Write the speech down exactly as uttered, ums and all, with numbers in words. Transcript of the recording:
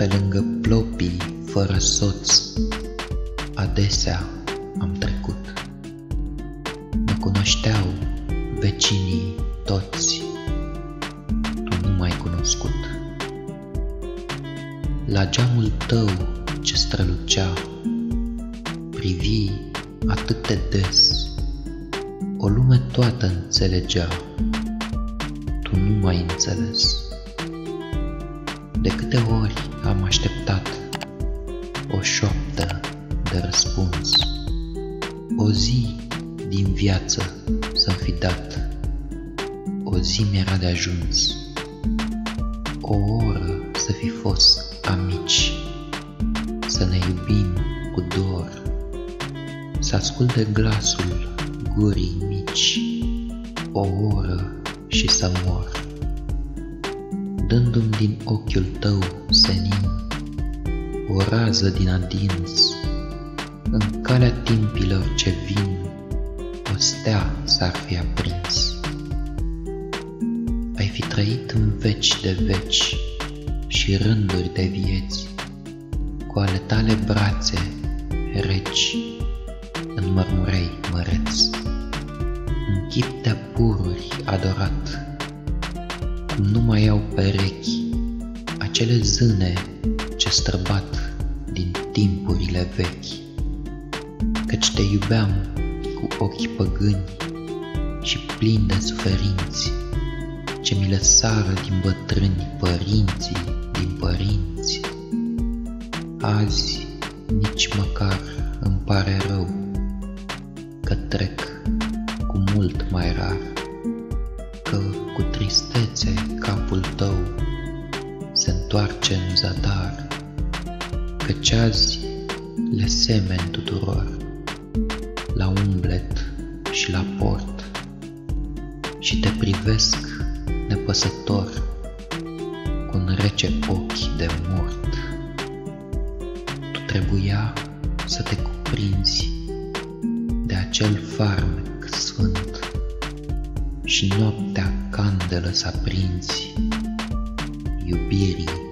pe lângă plopii fără soț, adesea am trecut. Mă cunoșteau vecinii toți, tu nu m-ai cunoscut. La geamul tău ce strălucea, privi atât de des, o lume toată înțelegea, tu nu m-ai înțeles. De câte ori am așteptat o șoaptă de răspuns, o zi din viață să-mi fi dat, o zi mi-era de ajuns, o oră să fi fost amici, să ne iubim cu dor, să asculte glasul gurii mici, o oră și să mor. Dându-mi din ochiul tău senin o rază din adins, în calea timpilor ce vin, o stea s-ar fi aprins. Ai fi trăit în veci de veci și rânduri de vieți, cu ale tale brațe reci, în mărmurei măreți, în chip de-a pururi adorat. Nu mai au perechi acele zâne ce străbat din timpurile vechi, căci te iubeam cu ochi păgâni și plini de suferinți, ce mi lăsară din bătrâni părinții din părinți. Azi nici măcar îmi pare rău că trec cu mult mai rar, că cu tristețe capul tău se întoarce în zadar, căci azi le semeni tuturor la umblet și la port și te privesc nepăsător cu un rece ochi de mort. Tu trebuia să te cuprinzi de acel farmec sfânt și noaptea candelă s-a prins iubirii.